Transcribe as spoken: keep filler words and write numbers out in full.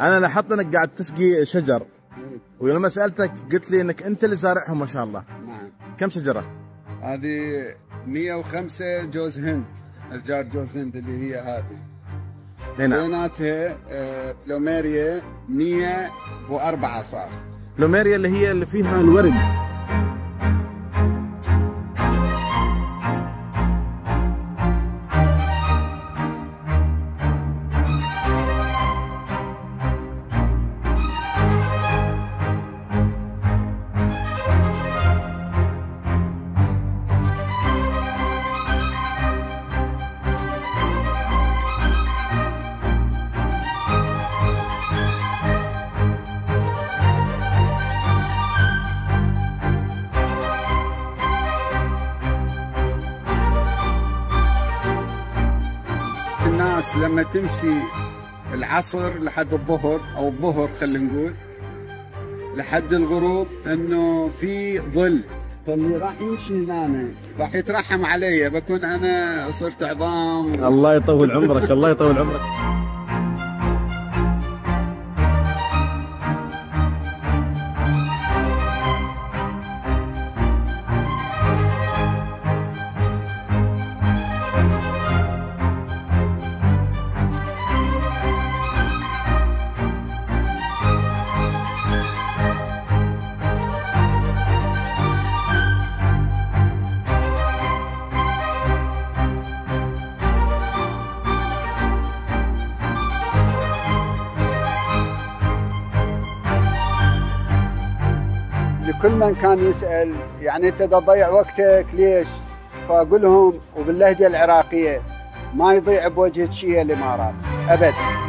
انا لاحظت انك قاعد تسقي شجر، ولما سالتك قلت لي انك انت اللي زارعهم ما شاء الله. نعم. كم شجره؟ هذه مئة وخمسة جوز هند، اشجار جوز هند اللي هي هذه. نعم. بيناتها بلوميريا مئة وأربعة صار. بلوميريا اللي هي اللي فيها الورد. الناس لما تمشي العصر لحد الظهر او الظهر خلينا نقول لحد الغروب انه في ظل، فاللي راح يمشي هنا راح يترحم علي، بكون انا صرت عظام. الله يطول عمرك. الله يطول عمرك. كل من كان يسأل يعني أنت تضيع وقتك ليش؟ فأقول لهم وباللهجة العراقية ما يضيع بوجه شيء الإمارات أبداً.